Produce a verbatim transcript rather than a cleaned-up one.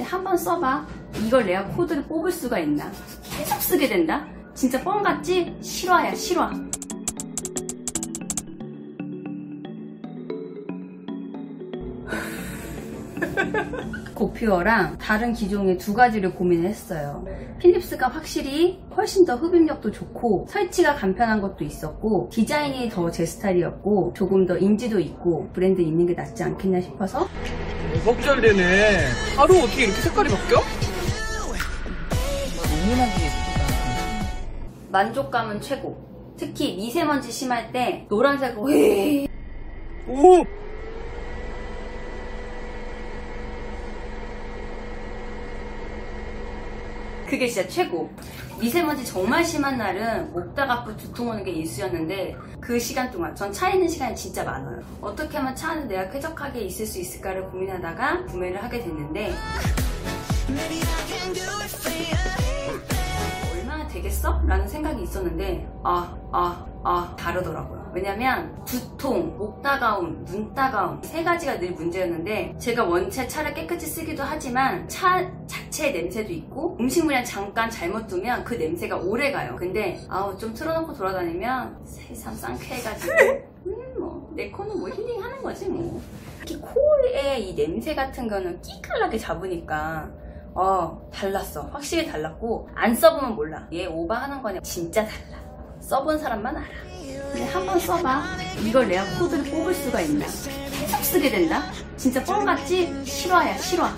근데 한번 써봐. 이걸 내가 코드를 뽑을 수가 있나? 계속 쓰게 된다? 진짜 뻥 같지? 실화야, 실화. 고퓨어랑 다른 기종의 두 가지를 고민을 했어요. 필립스가 확실히 훨씬 더 흡입력도 좋고 설치가 간편한 것도 있었고 디자인이 더 제 스타일이었고 조금 더 인지도 있고 브랜드 있는 게 낫지 않겠나 싶어서. 대박 잘 되네. 하루 어떻게 이렇게 색깔이 바뀌어? 너무나게 예쁘다. 만족감은 최고. 특히 미세먼지 심할 때 노란색으로 오! 그게 진짜 최고. 미세먼지 정말 심한 날은 목다 갖고 두통 오는 게 일쑤였는데 그 시간 동안 전 차 있는 시간이 진짜 많아요. 어떻게 하면 차 안에 내가 쾌적하게 있을 수 있을까를 고민하다가 구매를 하게 됐는데 얼마나 되겠어? 라는 생각이 있었는데 아, 아, 아 다르더라고요. 왜냐면 두통, 목따가움, 눈따가움 세 가지가 늘 문제였는데 제가 원체 차를 깨끗이 쓰기도 하지만 차 자체의 냄새도 있고 음식물이랑 잠깐 잘못 두면 그 냄새가 오래가요. 근데 아우 좀 틀어놓고 돌아다니면 새삼 쌍쾌해가지고 음 뭐 내 코는 뭐 힐링하는 거지 뭐. 특히 코에 이 냄새 같은 거는 끼깔나게 잡으니까 어 달랐어. 확실히 달랐고 안 써보면 몰라. 얘 오바하는 거는 진짜 달라. 써본 사람만 알아. 그냥 한번 써봐. 이걸 내가 코드를 뽑을 수가 있나? 계속 쓰게 된다? 진짜 뻥 같지? 실화야, 실화.